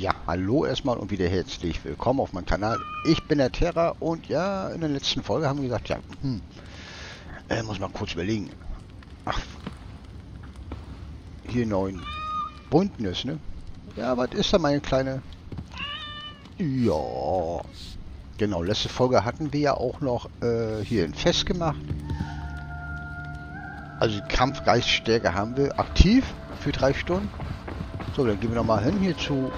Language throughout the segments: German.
Ja, hallo erstmal und wieder herzlich willkommen auf meinem Kanal. Ich bin der Terra und ja, in der letzten Folge haben wir gesagt, ja, muss mal kurz überlegen. Ach, hier 9 Bündnis, ne? Ja, was ist da meine kleine... Ja, genau, letzte Folge hatten wir ja auch noch hier ein Fest gemacht. Also Kampfgeiststärke haben wir aktiv für 3 Stunden. So, dann gehen wir nochmal hin hier zu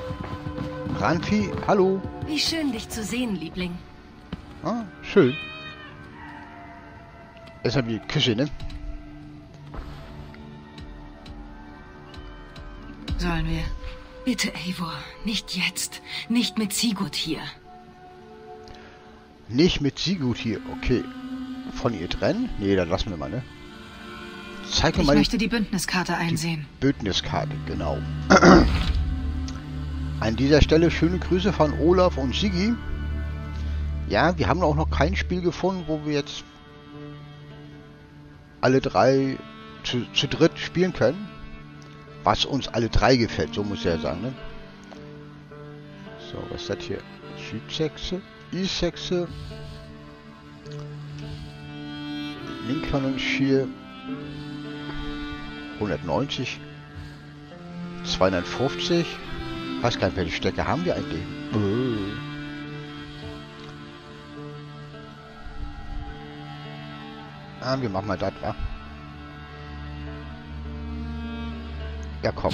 Ranfi. Hallo. Wie schön, dich zu sehen, Liebling. Ah, schön. Erstmal die Küche, ne? Sollen wir? Bitte, Eivor, nicht jetzt. Nicht mit Sigurd hier. Nicht mit Sigurd hier, okay. Von ihr trennen? Nee, dann lassen wir mal, ne? Zeig mir mal. Ich möchte die Bündniskarte einsehen. Die Bündniskarte, genau. An dieser Stelle schöne Grüße von Olaf und Sigi. Ja, wir haben auch noch kein Spiel gefunden, wo wir jetzt alle drei zu dritt spielen können. Was uns alle drei gefällt, so muss ich ja sagen. Ne? So, was ist das hier? Südsechse, Eastechse, Lincolnshire. 190, 250. Weiß gar nicht, welche Stärke haben wir eigentlich? Bö. Ah, wir machen mal das, wa? Ja, komm.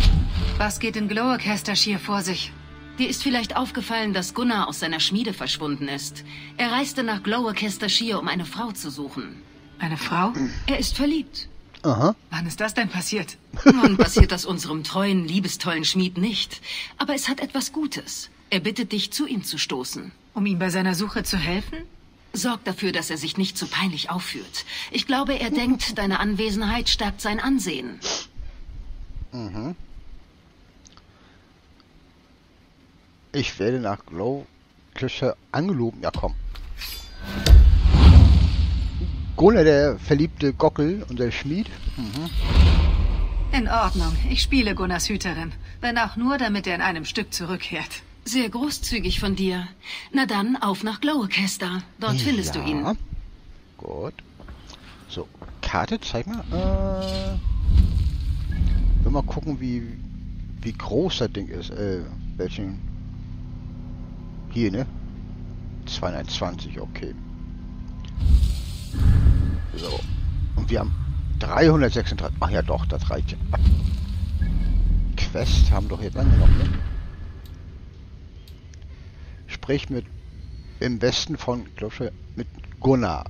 Was geht in Gloucestershire vor sich? Dir ist vielleicht aufgefallen, dass Gunnar aus seiner Schmiede verschwunden ist. Er reiste nach Gloucestershire, um eine Frau zu suchen. Eine Frau? Er ist verliebt. Aha. Wann ist das denn passiert? Nun passiert das unserem treuen, liebestollen Schmied nicht. Aber es hat etwas Gutes. Er bittet dich, zu ihm zu stoßen. Um ihm bei seiner Suche zu helfen? Sorg dafür, dass er sich nicht zu peinlich aufführt. Ich glaube, er denkt, deine Anwesenheit stärkt sein Ansehen. Mhm. Ich werde nach Gloucestershire angeloben. Ja, komm. Gunnar, der verliebte Gockel, unser Schmied. Mhm. In Ordnung, ich spiele Gunnars Hüterin. Wenn auch nur, damit er in einem Stück zurückkehrt. Sehr großzügig von dir. Na dann, auf nach Gloucester. Dort findest du ihn. Gut. So, Karte, zeig mal. Will mal gucken, wie groß das Ding ist. Welchen? Hier, ne? 220, okay. So, und wir haben 336. Ach ja, doch, das reicht ja. Quest haben doch jetzt angenommen, ne? Sprich mit im Westen von, glaube ich, mit Gunnar.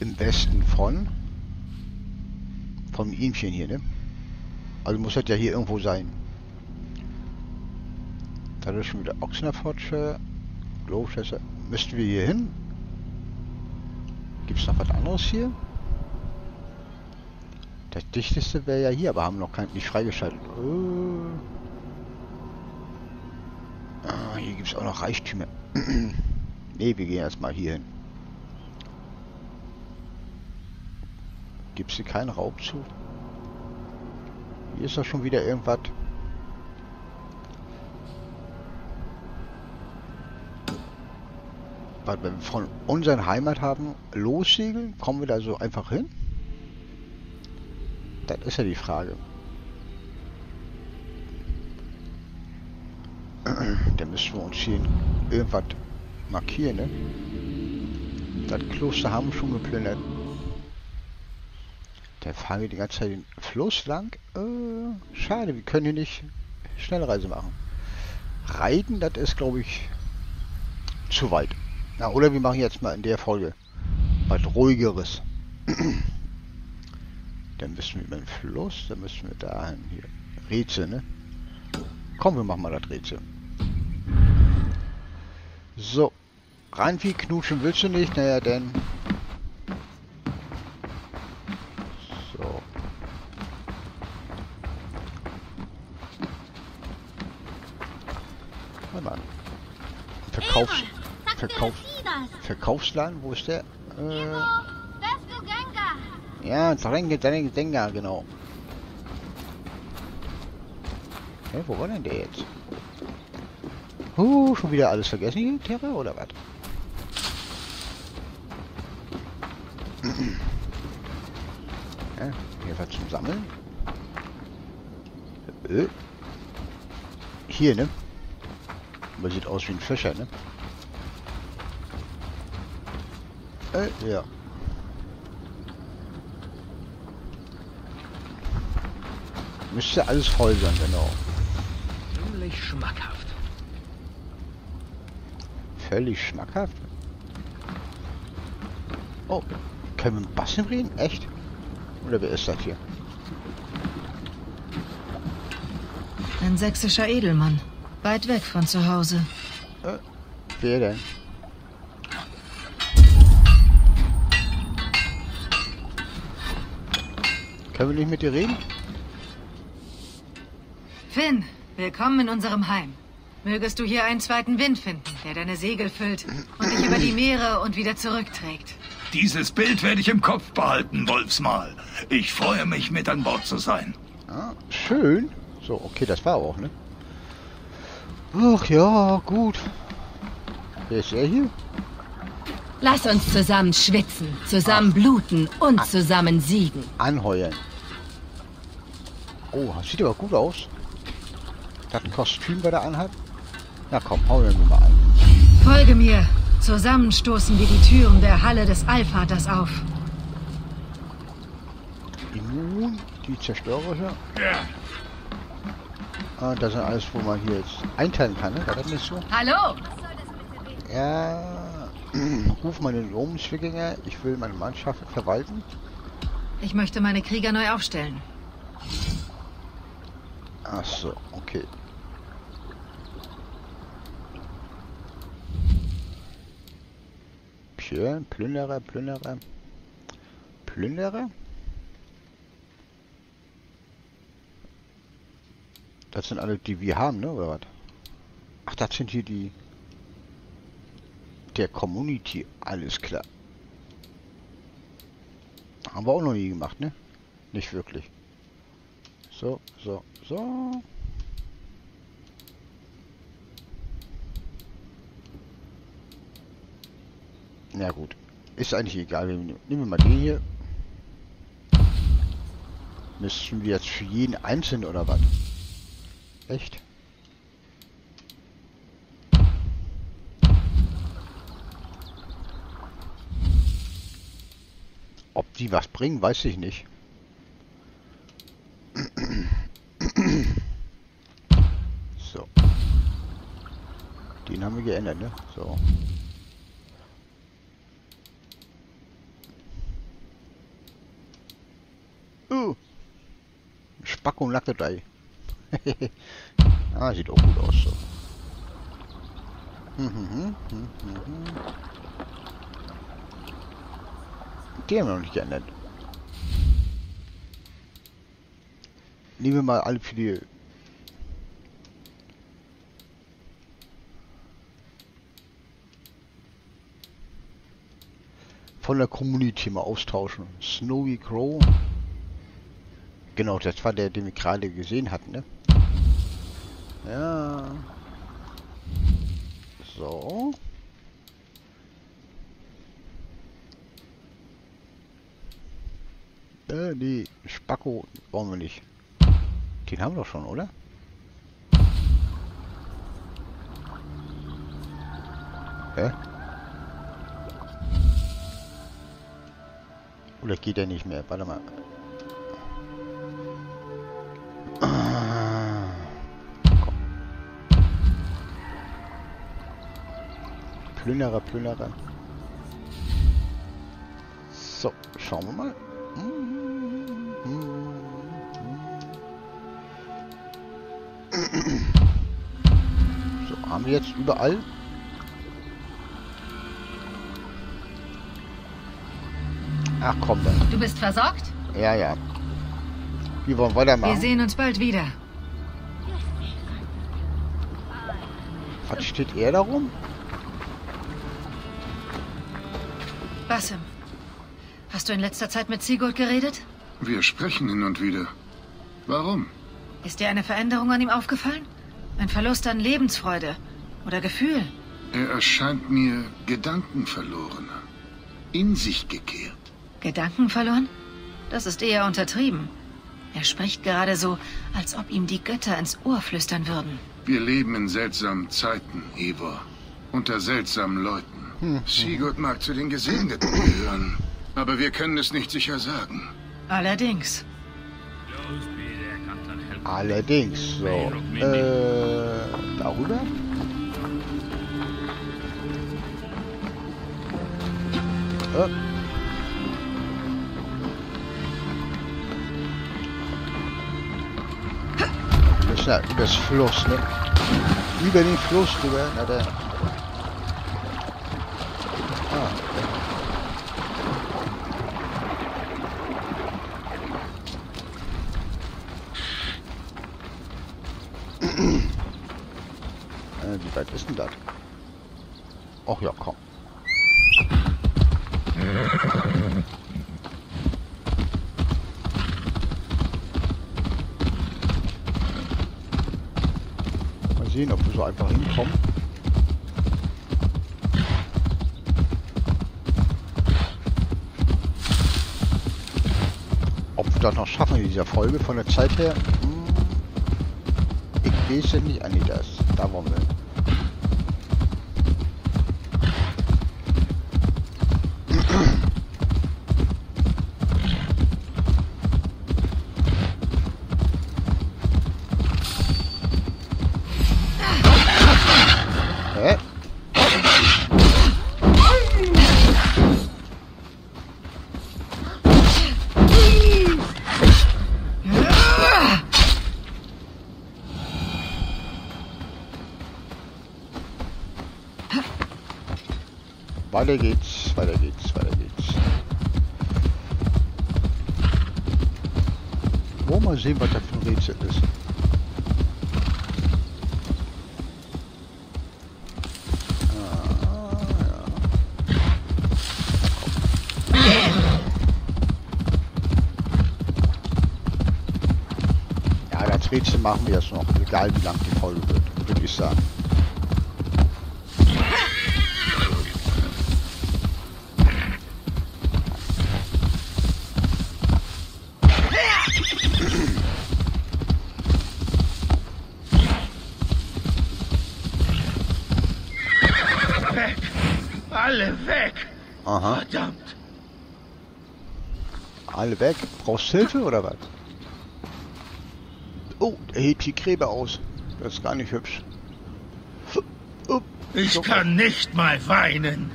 Im Westen von. Vom Ihmchen hier, ne? Also muss das ja hier irgendwo sein. Da ist schon wieder Oxenaford, Gloucestershire. Müssten wir hier hin? Gibt es noch was anderes hier? Das dichteste wäre ja hier, aber haben noch keinen nicht freigeschaltet. Ah, hier gibt es auch noch Reichtümer. Ne, wir gehen erstmal hier hin. Gibt es hier keinen Raubzug? Hier ist doch schon wieder irgendwas. Wenn wir von unseren Heimathafen lossegeln, kommen wir da so einfach hin? Das ist ja die Frage. Da müssen wir uns hier irgendwas markieren, ne? Das Kloster haben wir schon geplündert. Da fahren wir die ganze Zeit den Fluss lang. Schade, wir können hier nicht Schnellreise machen. Reiten, das ist, glaube ich, zu weit. Na, oder wir machen jetzt mal in der Folge was Ruhigeres. Dann müssen wir über den Fluss, dann müssen wir dahin hier. Rätsel, ne? Komm, wir machen mal das Rätsel. So. Ranfi, knutschen willst du nicht? Naja, denn. So. Warte mal. Verkaufsladen, wo ist der? Ja, Denga, genau. Hey, wo war denn der jetzt? Schon wieder alles vergessen hier, Terra, oder was? Ja, hier was zum Sammeln. Hier, ne? Aber sieht aus wie ein Fischer, ne? Ja. Müsste alles voll sein, genau. Ziemlich schmackhaft. Völlig schmackhaft? Oh, können wir mit Basim reden? Echt? Oder wer ist das hier? Ein sächsischer Edelmann. Weit weg von zu Hause. Wer denn? Können wir nicht mit dir reden? Finn, willkommen in unserem Heim. Mögest du hier einen zweiten Wind finden, der deine Segel füllt und dich über die Meere und wieder zurückträgt. Dieses Bild werde ich im Kopf behalten, Wolfsmal. Ich freue mich, mit an Bord zu sein. Ah, schön. So, okay, das war auch, ne? Ach ja, gut. Wer ist der hier? Lass uns zusammen schwitzen, zusammen bluten und zusammen siegen. Anheuern. Oh, sieht aber gut aus. Hat ein Kostüm bei der Anhalt? Na komm, hau mir mal an. Folge mir. Zusammen stoßen wir die Türen der Halle des Allvaters auf. Immun, die zerstörerische. Ja. Und das sind alles, wo man hier jetzt einteilen kann, ne? War das nicht so? Hallo! Ja. Ruf meine Lomenzwikinger. Ich will meine Mannschaft verwalten. Ich möchte meine Krieger neu aufstellen. Ach so, okay. Schön, Plünderer, Plünderer. Plünderer? Das sind alle, die wir haben, ne, oder was? Ach, das sind hier die... der Community, alles klar. Haben wir auch noch nie gemacht, ne? Nicht wirklich. So, so, so. Na gut. Ist eigentlich egal. Nehmen wir mal den hier. Müssen wir jetzt für jeden einzeln oder was? Echt? Ob die was bringen, weiß ich nicht. So. Den haben wir geändert, ne? So. Spackung Lackdatei. Ah, sieht auch gut aus, so. Die haben wir noch nicht geändert. Nehmen wir mal alle für die... von der Community mal austauschen. Snowy Crow. Genau, das war der, den wir gerade gesehen hatten, ne? Ja. So. Die Spacko brauchen wir nicht. Den haben wir doch schon, oder? Hä? Oder geht er nicht mehr? Warte mal. Komm. Plünderer, Plünderer. So, schauen wir mal. So, haben wir jetzt überall? Ach komm dann. Du bist versorgt? Ja, ja. Wir wollen weitermachen. Wir sehen uns bald wieder. Was steht er da rum? Basim, hast du in letzter Zeit mit Sigurd geredet? Wir sprechen hin und wieder. Warum? Ist dir eine Veränderung an ihm aufgefallen? Ein Verlust an Lebensfreude. oder Gefühl. Er erscheint mir gedankenverlorener, in sich gekehrt. Gedanken verloren? Das ist eher untertrieben. Er spricht gerade so, als ob ihm die Götter ins Ohr flüstern würden. Wir leben in seltsamen Zeiten, Eivor. Unter seltsamen Leuten. Sigurd mag zu den Gesegneten gehören, aber wir können es nicht sicher sagen. Allerdings. Allerdings, so. Darüber? Ja, übers Fluss, ne? Über den Fluss drüber, na da. Wie weit ist denn das? Ach ja, komm. Sehen, ob wir so einfach hinkommen. Ob wir das noch schaffen in dieser Folge von der Zeit her? Ich weiß ja nicht, an das. Da wollen wir. Weiter geht's, weiter geht's, weiter geht's. Wollen wir mal sehen, was das für ein Rätsel ist. Ja, das Rätsel machen wir jetzt noch, egal wie lang die Folge wird, würde ich sagen. Aha. Verdammt! Alle weg? Brauchst Hilfe oder was? Oh, er hebt die Gräber aus. Das ist gar nicht hübsch. Ich kann nicht mal weinen.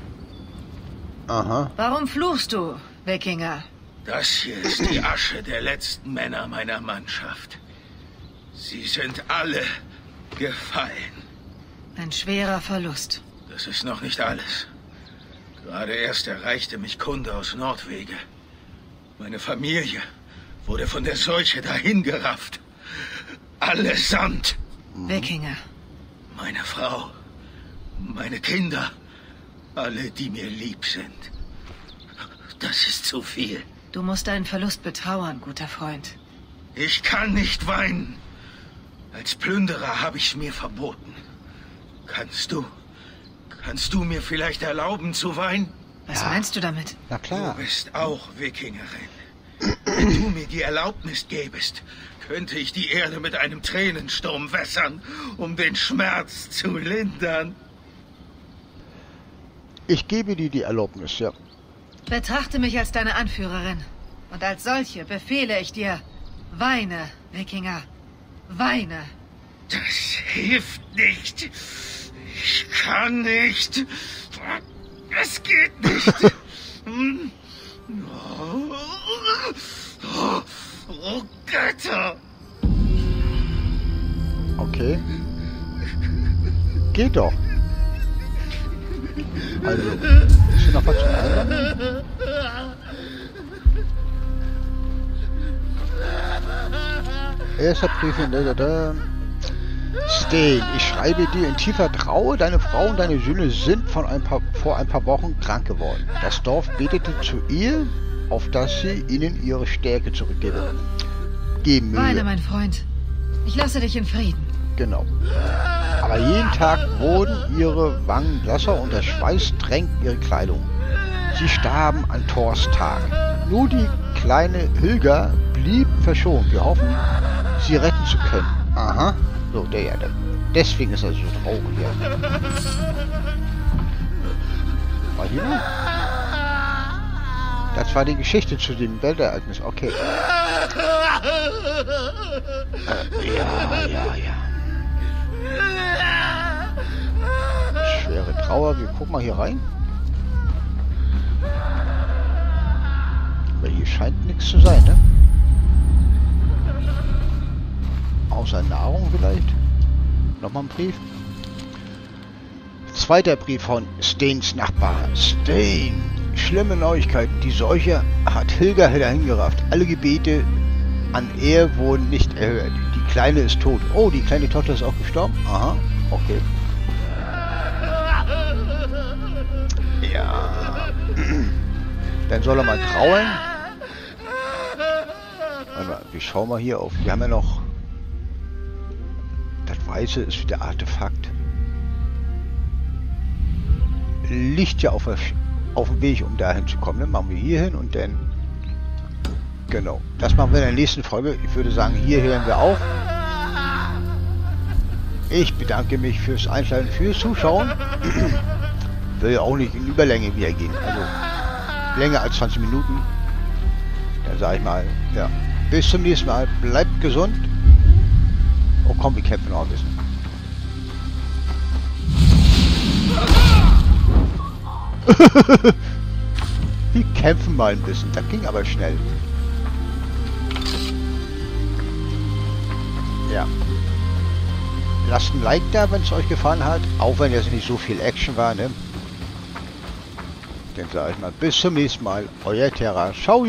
Aha. Warum fluchst du, Wikinger? Das hier ist die Asche der letzten Männer meiner Mannschaft. Sie sind alle gefallen. Ein schwerer Verlust. Das ist noch nicht alles. Gerade erst erreichte mich Kunde aus Nordwege. Meine Familie wurde von der Seuche dahingerafft. Allesamt. Wikinger. Meine Frau, meine Kinder, alle, die mir lieb sind. Das ist zu viel. Du musst deinen Verlust betrauern, guter Freund. Ich kann nicht weinen. Als Plünderer habe ich's mir verboten. Kannst du mir vielleicht erlauben zu weinen? Was meinst du damit? Na klar. Du bist auch Wikingerin. Wenn du mir die Erlaubnis gäbest, könnte ich die Erde mit einem Tränensturm wässern, um den Schmerz zu lindern. Ich gebe dir die Erlaubnis, ja. Betrachte mich als deine Anführerin. Und als solche befehle ich dir, weine, Wikinger. Weine. Das hilft nicht. Ich kann nicht. Es geht nicht. Oh Götter. Okay. Geht doch. Also, ist hier noch was zu ändern? Erster Brief in der... Stain, ich schreibe dir in tiefer Trauer, deine Frau und deine Söhne sind vor ein paar Wochen krank geworden. Das Dorf betete zu ihr, auf dass sie ihnen ihre Stärke zurückgebe. Geh Mühe. Weine, mein Freund. Ich lasse dich in Frieden. Genau. Aber Aber jeden Tag wurden ihre Wangen blasser und der Schweiß tränkte ihre Kleidung. Sie starben an Thorstag. Nur die kleine Hilga blieb verschont. Wir hoffen, sie retten zu können. Aha. So, deswegen ist er so traurig. War hier noch? Das war die Geschichte zu dem Weltereignis. Okay. Ja. Schwere Trauer. Wir gucken mal hier rein. Aber hier scheint nichts zu sein, ne? Außer Nahrung vielleicht. Nochmal ein Brief. Zweiter Brief von Stains Nachbar. Stain. Schlimme Neuigkeiten. Die Seuche hat Hilga hingerafft. Alle Gebete an Ehe wurden nicht erhört. Die Kleine ist tot. Oh, die kleine Tochter ist auch gestorben? Aha, okay. Ja. Dann soll er mal trauern. Warte mal, wir schauen mal hier auf. Wir haben ja noch... Das Weiße ist wieder Artefakt. Liegt ja auf dem Weg, um dahin zu kommen. Dann machen wir hier hin und dann... Genau. Das machen wir in der nächsten Folge. Ich würde sagen, hier hören wir auf. Ich bedanke mich fürs Einschalten, fürs Zuschauen. Will auch nicht in Überlänge wieder gehen. Also länger als 20 Minuten. Dann sage ich mal, ja. Bis zum nächsten Mal. Bleibt gesund. Oh komm, wir kämpfen auch ein bisschen. Wir kämpfen mal ein bisschen. Das ging aber schnell. Ja. Lasst ein Like da, wenn es euch gefallen hat. Auch wenn jetzt nicht so viel Action war, ne? Dann sage ich mal, bis zum nächsten Mal. Euer Terra. Ciao!